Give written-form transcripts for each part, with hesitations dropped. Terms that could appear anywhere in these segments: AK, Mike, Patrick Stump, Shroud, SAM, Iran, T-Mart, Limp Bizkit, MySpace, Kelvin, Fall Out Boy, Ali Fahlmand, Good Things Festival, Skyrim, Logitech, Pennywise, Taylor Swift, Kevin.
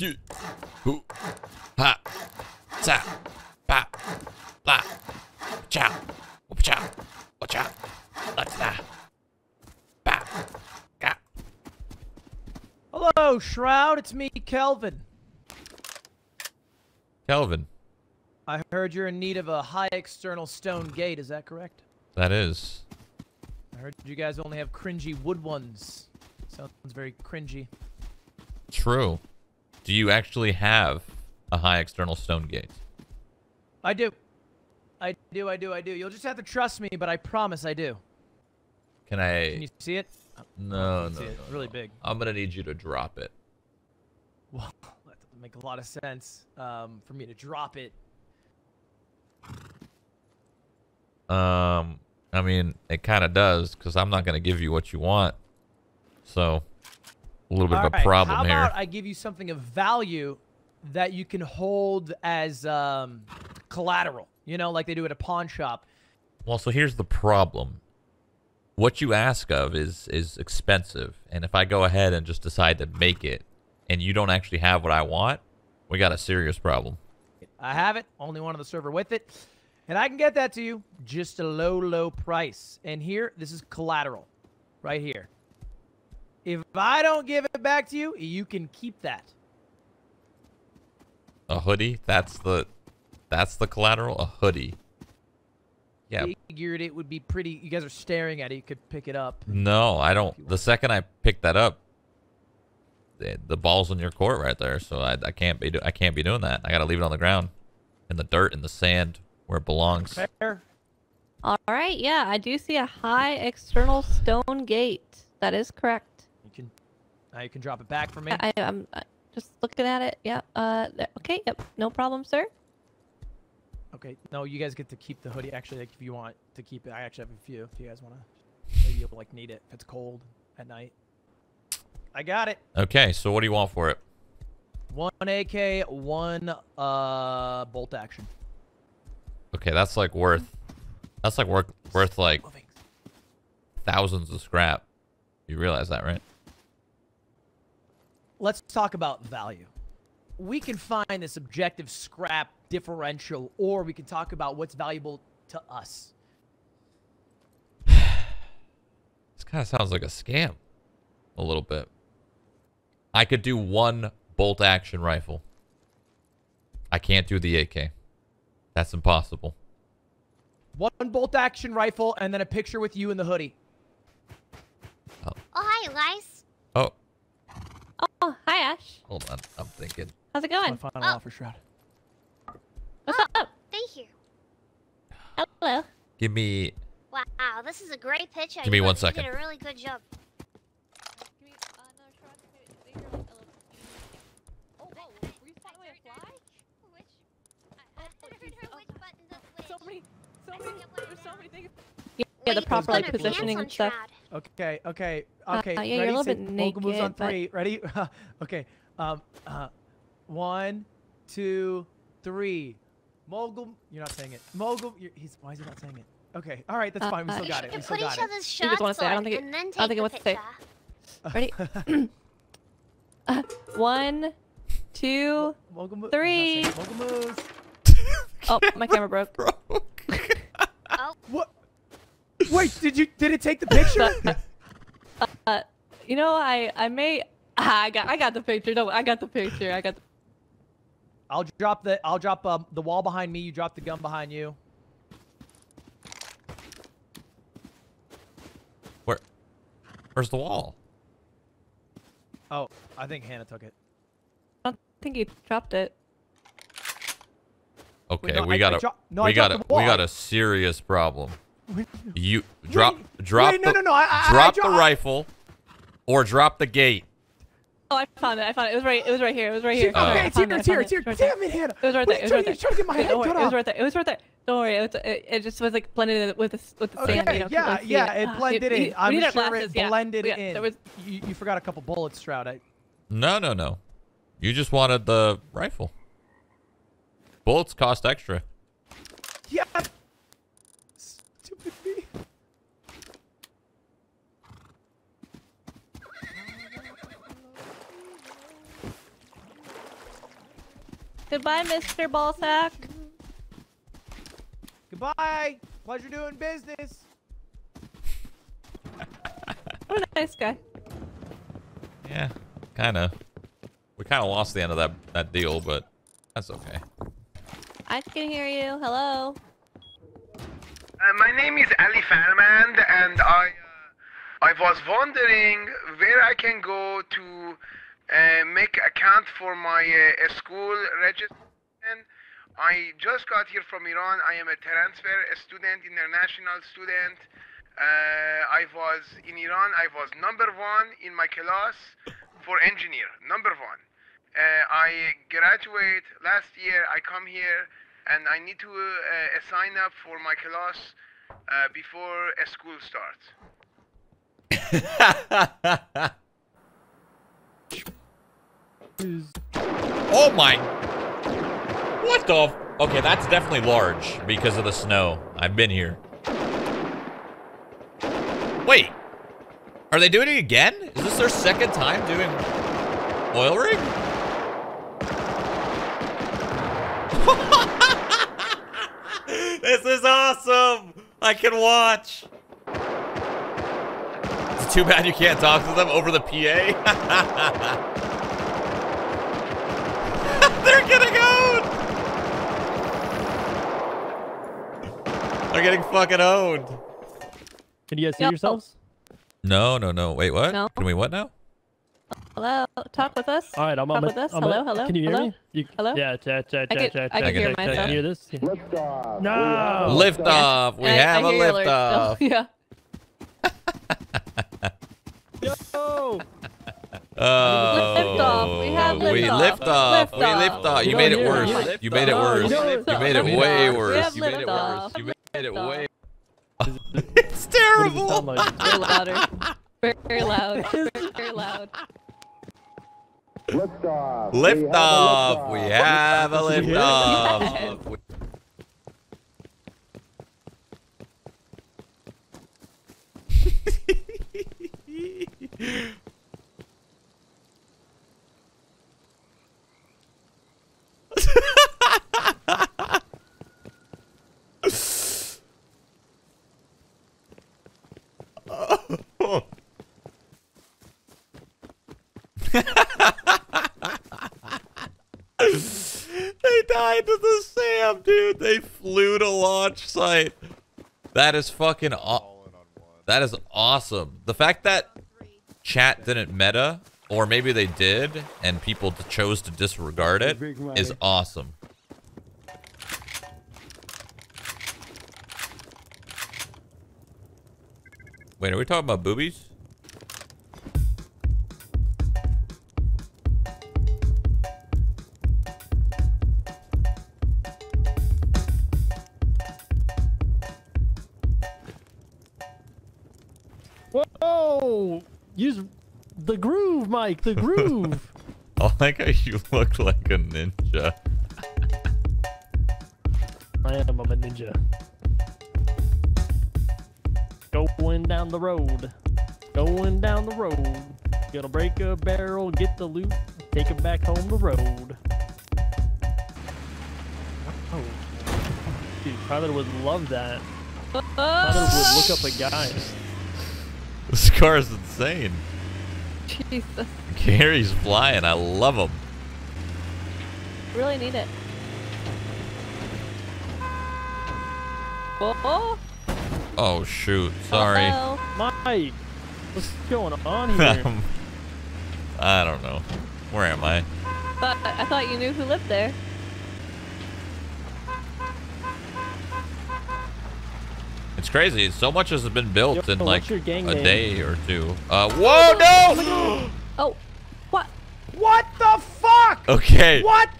you, who, ha, sa, pa, la, cha, cha, cha, la, ta, pa, ka. Hello, Shroud. It's me, Kelvin. Kelvin. I heard you're in need of a high external stone gate. Is that correct? That is. I heard you guys only have cringy wood ones. Sounds very cringy. True. Do you actually have a high external stone gate? I do. I do. You'll just have to trust me, but I promise I do. Can I... Can you see it? No, no, it's really big. I'm gonna need you to drop it. Well, that doesn't make a lot of sense for me to drop it. I mean, it kind of does, because I'm not gonna give you what you want. So, a little bit of a problem here. How about I give you something of value that you can hold as collateral, you know, like they do at a pawn shop? Well, so here's the problem. What you ask of is expensive, and if I go ahead and just decide to make it, and you don't actually have what I want, we got a serious problem. I have it, only one on the server with it, and I can get that to you, just a low, low price. And here, this is collateral, right here. If I don't give it back to you, you can keep that. A hoodie? That's the collateral? A hoodie. Yeah. I figured it would be pretty... You guys are staring at it. You could pick it up. No, I don't. The second I pick that up, the ball's in your court right there. So I can't be doing that. I got to leave it on the ground. In the dirt, in the sand, where it belongs. Fair. All right. Yeah, I do see a high external stone gate. That is correct. You can drop it back for me. I'm just looking at it. Yeah. Okay. Yep. No problem, sir. Okay. No, you guys get to keep the hoodie. Actually, like, if you want to keep it, I actually have a few. If you guys want to, maybe you'll like need it if it's cold at night. I got it. Okay. So what do you want for it? One AK, one bolt action. Okay, that's like worth like thousands of scrap. You realize that, right? Let's talk about value. We can find this objective scrap differential, or we can talk about what's valuable to us. This kind of sounds like a scam a little bit. I could do one bolt action rifle. I can't do the AK. That's impossible. One bolt action rifle and then a picture with you in the hoodie. Oh, hi, Lice. Oh. Oh, hi, Ash. Hold on, I'm thinking. How's it going? My final offer, Shroud. What's up? Thank you. Hello. Give me... Wow, this is a great picture. Give me 1 second. You did a really good job. Oh, whoa. Were you following a fly? There's so many things. Yeah, the proper positioning and stuff. Okay. Yeah, you're a little bit naked. Moves on three. Ready? Okay. 1, 2, 3. Mogul. You're not saying it. Mogul. Why is he not saying it? Okay. All right. That's fine. We still got it. We still got it. You just want to say. I don't think it wants to say. Ready? 1, 2, 3. Mogul moves. Oh, my camera broke. Oh. What? Wait, did it take the picture? You know, I got the picture. No, I got the picture. I'll drop the wall behind me. You drop the gun behind you. Where's the wall? Oh, I think Hannah took it. I don't think he dropped it. Okay, we got a serious problem. You drop the rifle, or drop the gate. Oh, I found it. It was right here. It was right here. Okay, it's here. Damn it, Hannah. It was right there. It was right there. Don't worry. It just was like blended in with the sand. You know, yeah. It blended in. I'm sure it blended in. You forgot a couple bullets, Shroud. No. You just wanted the rifle. Bullets cost extra. Yeah. Stupid me. Goodbye, Mr. Ballsack. Goodbye. Pleasure doing business. What a nice guy. Yeah, kinda. We kinda lost the end of that deal, but that's okay. I can hear you. Hello. My name is Ali Fahlmand, and I was wondering where I can go to make account for my school registration. I just got here from Iran. I am a transfer student, international student. I was in Iran. I was number one in my class for engineer, number one. I graduate last year. I come here, and I need to sign up for my class before school starts. Oh my! What the? Okay, that's definitely large because of the snow. I've been here. Wait, are they doing it again? Is this their second time doing oil rig? This is awesome! I can watch. It's too bad you can't talk to them over the PA. They're getting owned! They're getting fucking owned. Can you guys hear yourselves? No, no, no. Wait, what? No. Can we what now? Hello. Talk with us. All right, I'm on. Talk with us. Hello, hello. Can you hear me? Hello? Yeah, chat. I can hear myself. Can you hear this? Yeah. Lift off. No. Lift off. We have a lift off. Yeah. Yo. Oh. We have lift off. We lift off. You made it worse. You made it worse. You made it way worse. You made it worse. You made it way. It's terrible. Very loud. Very loud. Very loud. Lift off. Lift off. We have a lift off. They died to the SAM, dude. They flew to launch site. That is fucking that is awesome. The fact that chat didn't meta, or maybe they did and people chose to disregard it, is awesome. Wait, are we talking about boobies? Whoa! Use the groove, Mike. The groove. I like how you look like a ninja. I am. I'm a ninja. Going down the road. Going down the road. Gonna break a barrel, get the loot, take it back home the road. Oh. Dude, Tyler would love that. Tyler would look up a guy. This car is insane. Jesus. Gary's flying. I love him. Really need it. Oh. Oh shoot! Sorry. Hello. Mike, what's going on here? I don't know. Where am I? But I thought you knew who lived there. It's crazy. So much has been built in like a day or two. Whoa, no! Oh, what? What the fuck? Okay. What?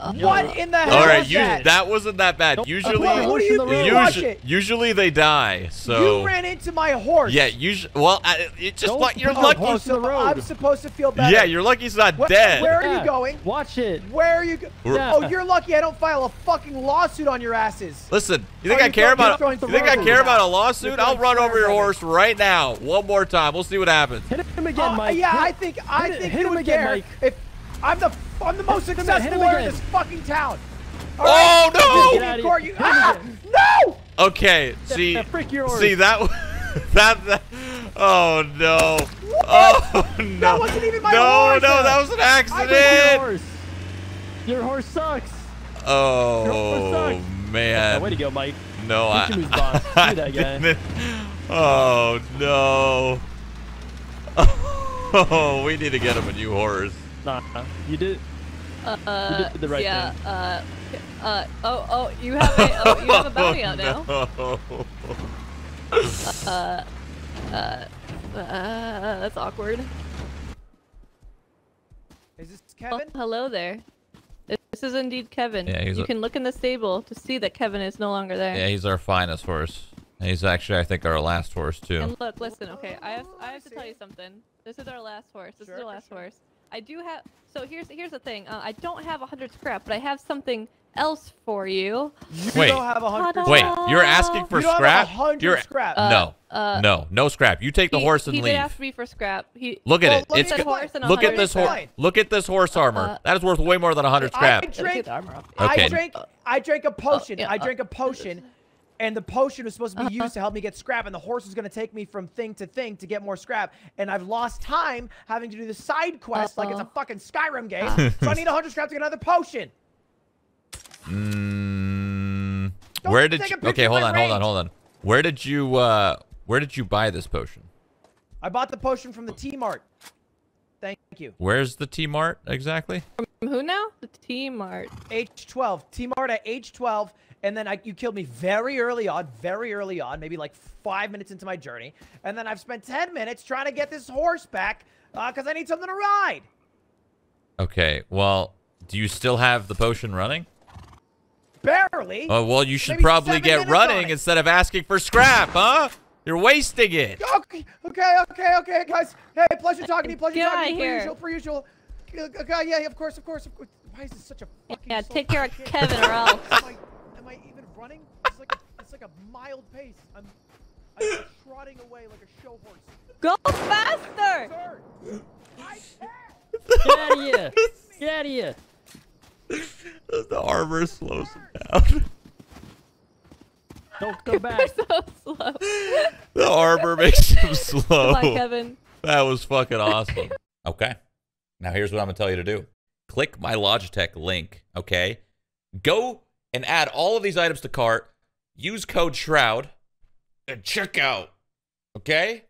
What in the hell? All right, that wasn't that bad. Usually, what do you mean? Usually they die. So you ran into my horse. Yeah. Usually, well, it's just like you're lucky. So I'm supposed to feel bad. Yeah, you're lucky he's not dead. Where are you going? Watch it. Where are you? Oh, you're lucky I don't file a fucking lawsuit on your asses. Listen, you think I care about? You think I care about a lawsuit? I'll run over your horse right now. One more time. We'll see what happens. Hit him again, Mike. Yeah, I think you would care if I'm the I'm the most successful player in this fucking town. All right. Oh no! No! Okay, see that that oh no. Oh no. That wasn't even my horse. No, that was an accident. Your horse sucks. Oh man. Way to go, Mike. No, I didn't. Oh no. Oh, we need to get him a new horse. Nah, you did the right thing. You have a bounty out now. No. That's awkward. Is this Kevin? Oh, hello there. This is indeed Kevin. Yeah, you can look in the stable to see that Kevin is no longer there. Yeah, he's our finest horse. He's actually, I think, our last horse too. And look, listen, okay, I have to tell you something. This is our last horse. This is our last horse. I do have. So here's the thing. I don't have 100 scrap, but I have something else for you. You don't have 100. Wait, you're asking for scrap? You're scrap. No scrap. You take the horse and leave. He asked me for scrap. Look at it. It's look at this horse. Look at this horse armor. That is worth way more than 100 scrap. I drank a potion. I drank a potion. And the potion was supposed to be used to help me get scrap, and the horse was going to take me from thing to thing to get more scrap. And I've lost time having to do the side quest like it's a fucking Skyrim game. So I need 100 scrap to get another potion. Mm, where did you? Okay, hold on. Where did you buy this potion? I bought the potion from the T-Mart. Thank you. Where's the T-Mart exactly? From who now? The T-Mart. H12. T-Mart at H12. And then you killed me very early on, maybe like 5 minutes into my journey. And then I've spent 10 minutes trying to get this horse back because I need something to ride. Okay, well, do you still have the potion running? Barely. Oh, well, you should maybe probably get running instead of asking for scrap, huh? You're wasting it. Okay, guys. Hey, pleasure talking to you. Per usual. Yeah, of course. Why is this such a fucking take care of Kevin or else. Am I even running? It's like a mild pace. I'm trotting away like a show horse. Go faster! Sir, I can't. Get out of here! Get out of here! The armor slows him down. Don't go back. You're so slow. The armor makes him slow. Come on, Kevin. That was fucking awesome. Okay. Now here's what I'm gonna tell you to do. Click my Logitech link. Okay. Go and add all of these items to cart. Use code Shroud and check out. Okay?